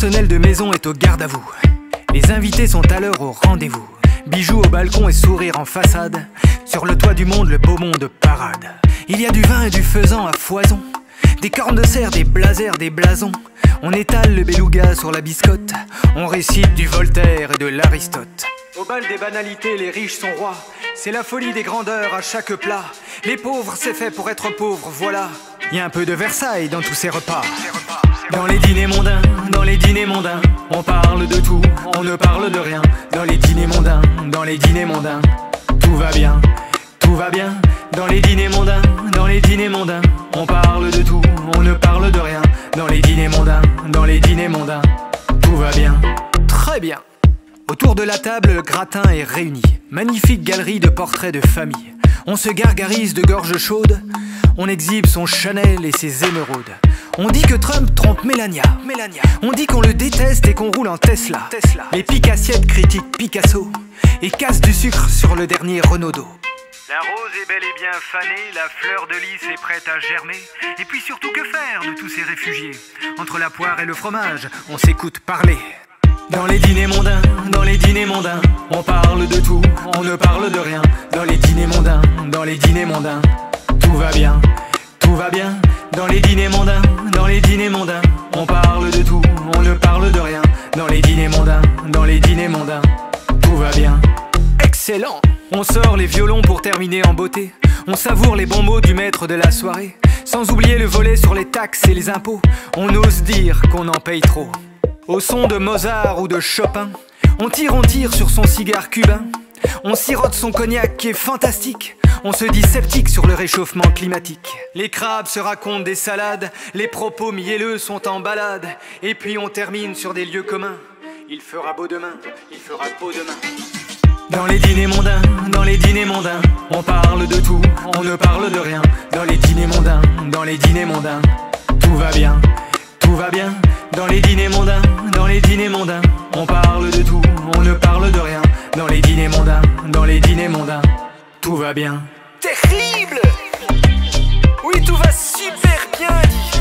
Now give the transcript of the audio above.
personnel de maison est au garde à vous. Les invités sont à l'heure au rendez-vous. Bijoux au balcon et sourire en façade. Sur le toit du monde, le beau monde parade. Il y a du vin et du faisan à foison. Des cornes de cerf, des blazers, des blasons. On étale le beluga sur la biscotte. On récite du Voltaire et de l'Aristote. Au bal des banalités, les riches sont rois. C'est la folie des grandeurs à chaque plat. Les pauvres, c'est fait pour être pauvres, voilà. Il y a un peu de Versailles dans tous ces repas. Dans les dîners mondains, dans les dîners mondains, on parle de tout, on ne parle de rien. Dans les dîners mondains, dans les dîners mondains, tout va bien, tout va bien. Dans les dîners mondains, dans les dîners mondains, on parle de tout, on ne parle de rien. Dans les dîners mondains, tout va bien, très bien. Autour de la table, le gratin est réuni. Magnifique galerie de portraits de famille. On se gargarise de gorge chaude. On exhibe son Chanel et ses émeraudes. On dit que Trump trompe Mélania. On dit qu'on le déteste et qu'on roule en Tesla. Les picassiettes critiquent Picasso et cassent du sucre sur le dernier Renaudot. La rose est bel et bien fanée, la fleur de lys est prête à germer. Et puis surtout, que faire de tous ces réfugiés? Entre la poire et le fromage, on s'écoute parler. Dans les dîners mondains, on parle de tout, on ne parle de rien. Dans les dîners mondains, tout va bien, tout va bien. Dans les dîners mondains, on parle de tout, on ne parle de rien. Dans les dîners mondains, tout va bien. Excellent! On sort les violons pour terminer en beauté. On savoure les bons mots du maître de la soirée. Sans oublier le volet sur les taxes et les impôts. On ose dire qu'on en paye trop. Au son de Mozart ou de Chopin, on tire sur son cigare cubain. On sirote son cognac qui est fantastique. On se dit sceptique sur le réchauffement climatique. Les crabes se racontent des salades. Les propos mielleux sont en balade. Et puis on termine sur des lieux communs. Il fera beau demain, il fera beau demain. Dans les dîners mondains, on parle de tout, on ne parle de rien. Dans les dîners mondains, tout va bien, tout va bien. Dans les dîners mondains, on parle de tout, on ne parle de rien. Dans les dîners mondains, tout va bien. Terrible! Oui, tout va super bien dit.